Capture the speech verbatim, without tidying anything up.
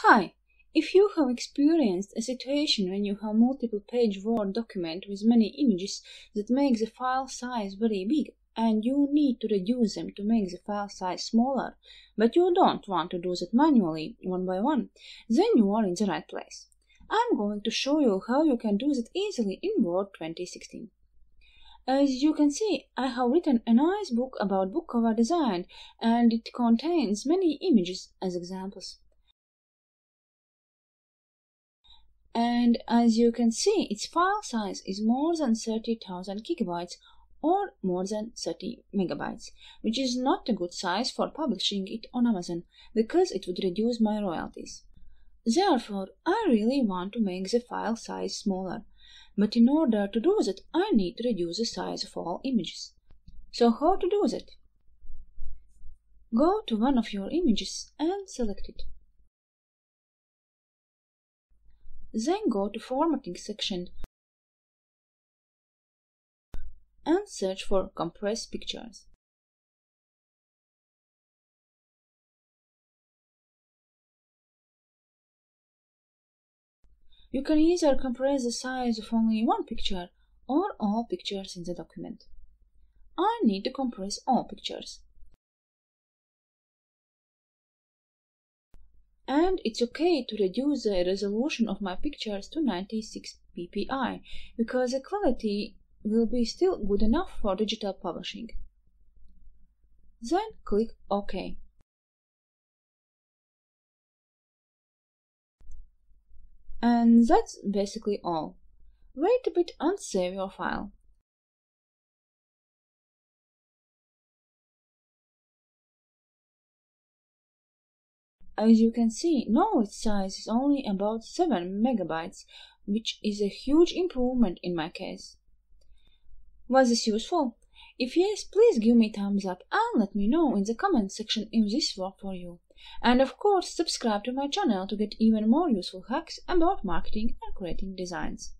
Hi! If you have experienced a situation when you have multiple-page Word document with many images that make the file size very big and you need to reduce them to make the file size smaller, but you don't want to do that manually, one by one, then you are in the right place. I'm going to show you how you can do that easily in Word twenty sixteen. As you can see, I have written a nice book about book cover design, and it contains many images as examples. And as you can see, its file size is more than thirty thousand gigabytes or more than thirty megabytes, which is not a good size for publishing it on Amazon, because it would reduce my royalties. Therefore, I really want to make the file size smaller. But in order to do that, I need to reduce the size of all images. So how to do that? Go to one of your images and select it. Then go to Formatting section and search for Compress Pictures. You can either compress the size of only one picture or all pictures in the document. I need to compress all pictures. And it's okay to reduce the resolution of my pictures to ninety-six p p i, because the quality will be still good enough for digital publishing. Then click OK. And that's basically all. Wait a bit and save your file. As you can see, now its size is only about seven megabytes, which is a huge improvement in my case. Was this useful? If yes, please give me a thumbs up and let me know in the comment section if this worked for you. And of course, subscribe to my channel to get even more useful hacks about marketing and creating designs.